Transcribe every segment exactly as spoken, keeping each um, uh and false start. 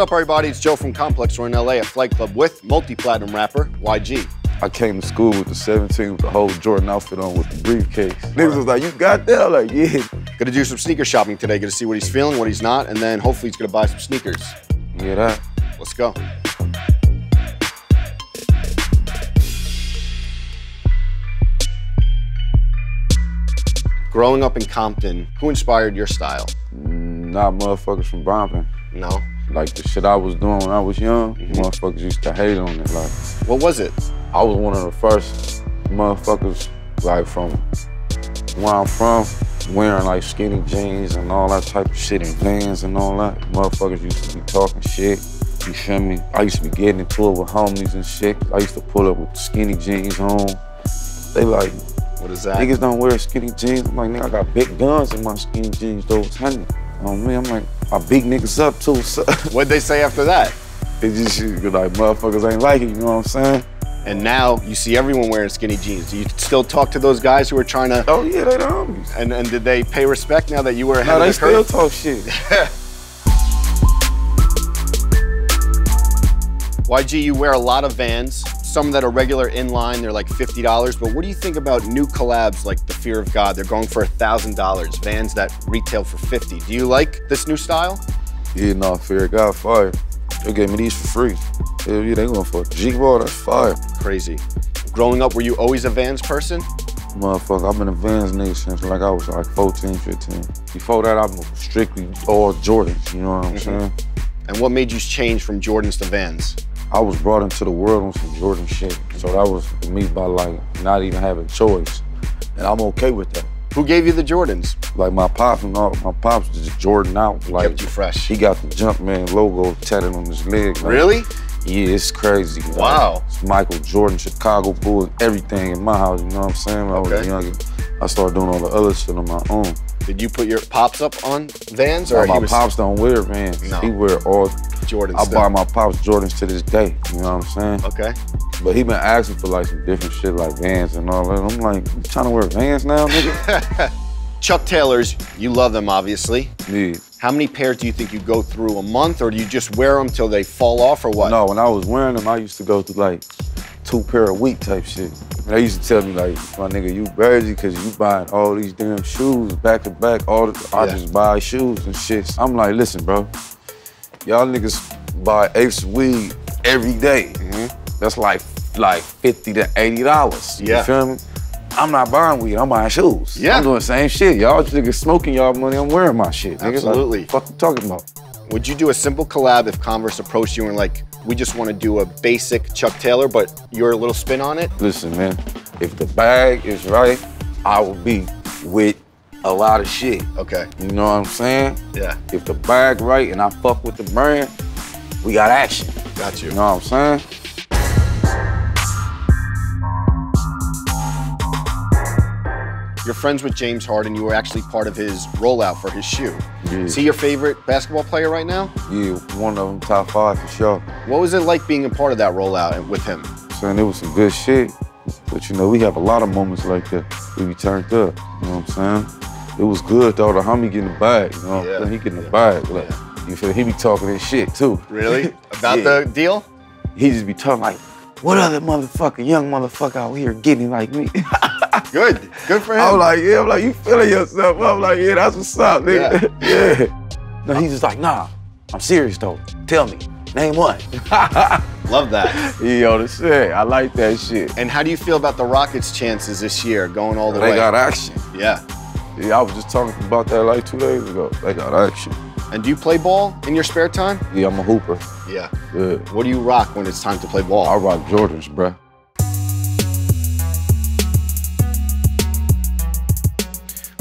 up, everybody? It's Joe from Complex. We're in L A at Flight Club with multi-platinum rapper Y G. I came to school with the seventeen with the whole Jordan outfit on with the briefcase. Niggas was like, you got that? I'm like, yeah. Gonna do some sneaker shopping today. Gonna see what he's feeling, what he's not, and then hopefully he's gonna buy some sneakers. Yeah, that. Let's go. Growing up in Compton, who inspired your style? Not motherfuckers from Brompton. No? Like the shit I was doing when I was young, mm-hmm. motherfuckers used to hate on it. Like, what was it? I was one of the first motherfuckers, like from where I'm from, wearing like skinny jeans and all that type of shit and Vans and all that. Motherfuckers used to be talking shit, you feel me? I used to be getting into it with homies and shit. I used to pull up with skinny jeans home. They like, what is that? Niggas don't wear skinny jeans. I'm like, nigga, I got big guns in my skinny jeans, though, honey. On me, I'm like, I big niggas up too. So. What'd they say after that? They just like, motherfuckers ain't like it, you know what I'm saying? And now you see everyone wearing skinny jeans. Do you still talk to those guys who are trying to? Oh yeah, they the homies. And and did they pay respect now that you were ahead no, of the curve? No, they still talk shit. Y G, you wear a lot of Vans. Some that are regular in-line, they're like fifty dollars. But what do you think about new collabs like the Fear of God? They're going for a thousand dollars. Vans that retail for fifty dollars. Do you like this new style? Yeah, no, Fear of God, fire. They gave me these for free. Hell yeah, they going for a G-ball, that's fire. Crazy. Growing up, were you always a Vans person? Motherfucker, I've been a Vans nigga since like I was like fourteen, fifteen. Before that, I was strictly all Jordans, you know what I'm mm-hmm. saying? And what made you change from Jordans to Vans? I was brought into the world on some Jordan shit. So that was to me by like not even having choice. And I'm okay with that. Who gave you the Jordans? Like my pops and all, my pops just Jordan out. Like, kept you fresh. He got the Jumpman logo tatted on his leg. Like, really? Yeah, it's crazy. Like, wow. It's Michael Jordan, Chicago Bulls, everything in my house, you know what I'm saying? When okay. I was younger, I started doing all the other shit on my own. Did you put your pops up on Vans? Or no, my was... pops don't wear Vans. No. He wear all Jordans. I buy my pops Jordans to this day, you know what I'm saying? Okay. But he been asking for like some different shit like Vans and all that. I'm like, you trying to wear Vans now, nigga? Chuck Taylors, you love them obviously. Yeah. How many pairs do you think you go through a month, or do you just wear them till they fall off or what? No, when I was wearing them, I used to go through like two pair a week type shit. They used to tell me like, my nigga, you crazy because you buying all these damn shoes back to back. All the, yeah. I just buy shoes and shit. I'm like, listen, bro, y'all niggas buy apes weed every day. Mm-hmm. That's like like fifty to eighty dollars. Yeah. You feel me? I'm not buying weed, I'm buying shoes. Yeah. I'm doing the same shit. Y'all niggas smoking y'all money, I'm wearing my shit. Absolutely. Niggas, like, what the fuck you talking about? Would you do a simple collab if Converse approached you and like, we just want to do a basic Chuck Taylor, but you're a little spin on it? Listen, man, if the bag is right, I will be with a lot of shit. Okay. You know what I'm saying? Yeah. If the bag right and I fuck with the brand, we got action. Got you. You know what I'm saying? You're friends with James Harden. You were actually part of his rollout for his shoe. Yeah. Is he your favorite basketball player right now? Yeah, one of them, top five for sure. What was it like being a part of that rollout with him? Saying it was some good shit, but you know, we have a lot of moments like that. We be turned up, you know what I'm saying? It was good though, the homie getting the bag, you know? Yeah. He getting the bag, like, yeah. You feel, he be talking his shit too. Really? About yeah. the deal? He just be talking like, what other motherfucker, young motherfucker out here getting like me? Good, good for him. I'm like, yeah, I'm like, you feeling yourself. I'm like, yeah, that's what's up, nigga. Yeah. yeah. No, he's just like, nah, I'm serious though. Tell me, name one. Love that. Yo, the shit, I like that shit. And how do you feel about the Rockets' chances this year going all the they way? They got action. Yeah. Yeah, I was just talking about that like two days ago. They got action. And do you play ball in your spare time? Yeah, I'm a hooper. Yeah. yeah. What do you rock when it's time to play ball? I rock Jordans, bruh.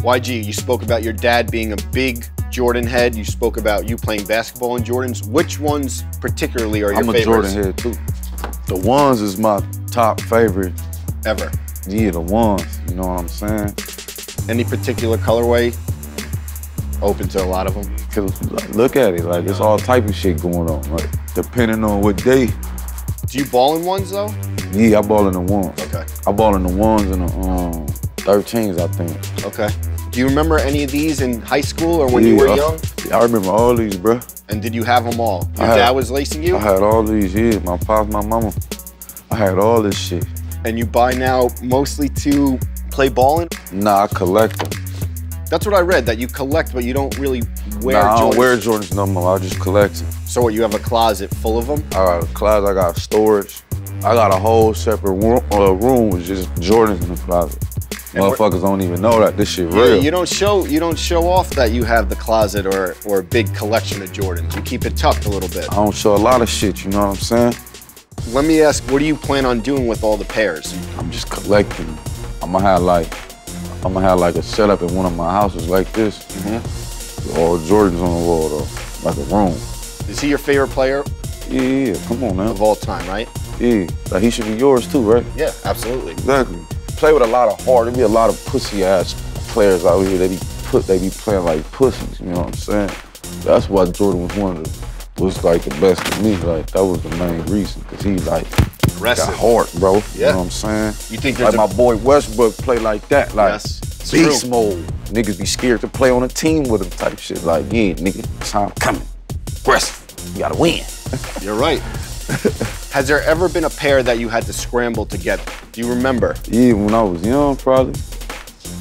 Y G, you spoke about your dad being a big Jordan head. You spoke about you playing basketball in Jordans. Which ones particularly are your favorites? I'm a Jordan head too. The ones is my top favorite. Ever? Yeah, the ones, you know what I'm saying? Any particular colorway? Open to a lot of them? Cause look at it, like there's all type of shit going on, like depending on what day. Do you ball in ones though? Yeah, I ball in the ones. Okay. I ball in the ones and the um, thirteens, I think. Okay. Do you remember any of these in high school or when yeah, you were young? I remember all these, bro. And did you have them all? Your had, dad was lacing you? I had all these, yeah. My pops, my mama. I had all this shit. And you buy now mostly to play ball in? Nah, I collect them. That's what I read, that you collect, but you don't really wear nah, Jordans. I don't wear Jordans no more. I just collect them. So what, you have a closet full of them? I got a closet. I got storage. I got a whole separate room, uh, room with just Jordans in the closet. And motherfuckers don't even know that this shit real. Yeah, you don't show you don't show off that you have the closet or or a big collection of Jordans. You keep it tucked a little bit. I don't show a lot of shit, you know what I'm saying? Let me ask, what do you plan on doing with all the pairs? I'm just collecting. I'm gonna have like I'm gonna have like a setup in one of my houses like this. Mm-hmm. All Jordans on the wall though, like a room. Is he your favorite player? Yeah, yeah, come on, man. Of all time, right? Yeah, like he should be yours too, right? Yeah, absolutely. Exactly. Play with a lot of heart. There be a lot of pussy ass players out here. They be put. They be playing like pussies. You know what I'm saying? That's why Jordan was one of the, was like the best to me. Like that was the main reason, cause he like got heart, bro. Yeah. You know what I'm saying? You think like a... my boy Westbrook play like that, like yes, beast true. mode. Niggas be scared to play on a team with him type shit. Like yeah, nigga, time coming, aggressive. You gotta win. You're right. Has there ever been a pair that you had to scramble to get? Do you remember? Yeah, when I was young, probably.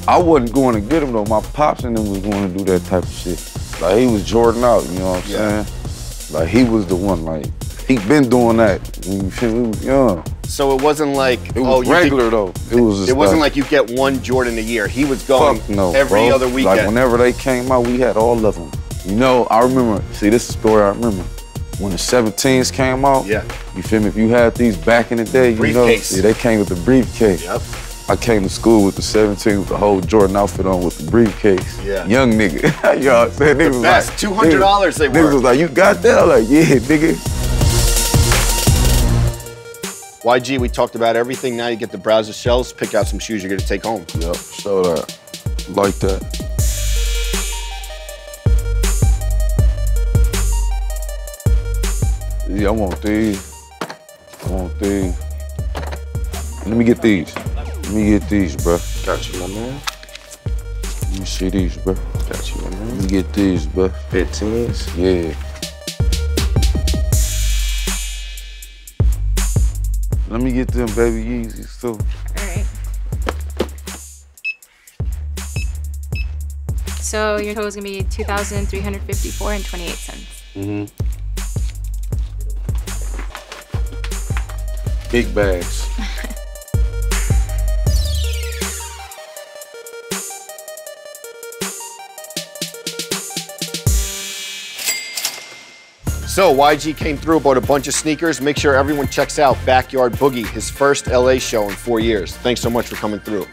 I wasn't going to get them though. My pops and them was going to do that type of shit. Like he was Jordan out, you know what I'm yeah. saying? Like he was the one. Like he been doing that when we was young. So it wasn't like it was oh, regular you though. It was. Just it wasn't like, like you get one Jordan a year. He was going fuck no, every bro. other weekend. Like whenever they came out, we had all of them. You know, I remember. See, this is a story I remember. When the seventeens came out, yeah. you feel me? If you had these back in the day, you briefcase. know, yeah, they came with the briefcase. Yep. I came to school with the seventeen with the whole Jordan outfit on with the briefcase. Yeah. Young nigga. You know what I'm saying? Niggas was like, two hundred dollars niggas, they were. Niggas was like, you got that? I'm like, yeah, nigga. Y G, we talked about everything. Now you get to browse the shelves, pick out some shoes you're gonna take home. Yep, show that. Like that. Yeah, I want these. I want these. Let me get these. Let me get these, bro. Got you, my man. Let me see these, bro. Got you, my man. Let me get these, bro. fifteens? Yeah. Let me get them baby Yeezys, too. All right. So your total is going to be two thousand three hundred fifty-four dollars and twenty-eight cents. Mm-hmm. Big bags. So Y G came through, bought a bunch of sneakers. Make sure everyone checks out Backyard Boogie, his first L A show in four years. Thanks so much for coming through.